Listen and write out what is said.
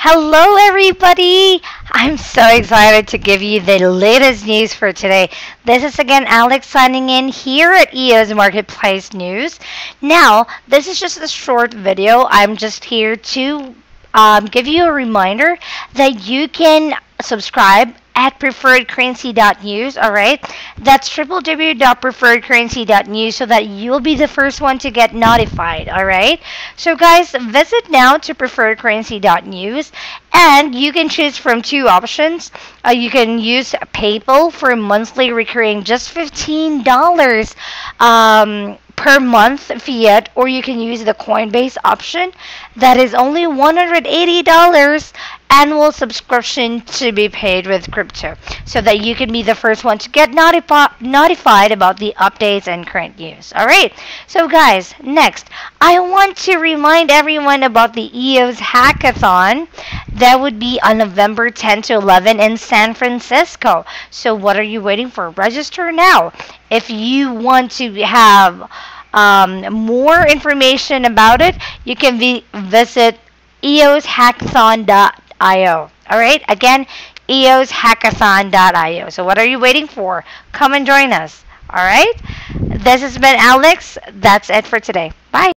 Hello everybody! I'm so excited to give you the latest news for today. This is again Alex signing in here at EOS Marketplace News. Now, this is just a short video. I'm just here to give you a reminder that you can subscribe at preferredcurrency.news, alright? That's www.preferredcurrency.news so that you'll be the first one to get notified, alright? So guys, visit now to preferredcurrency.news and you can choose from two options. You can use PayPal for monthly recurring just $15 per month fiat, or you can use the Coinbase option that is only $180 annual subscription to be paid with crypto, so that you can be the first one to get notified about the updates and current news. Alright, so guys, next I want to remind everyone about the EOS Hackathon that would be on November 10 to 11 in San Francisco. So what are you waiting for? Register now. If you want to have more information about it, you can visit EOSHackathon.io. Alright, again, EOSHackathon.io. So what are you waiting for? Come and join us. Alright, this has been Alex. That's it for today. Bye.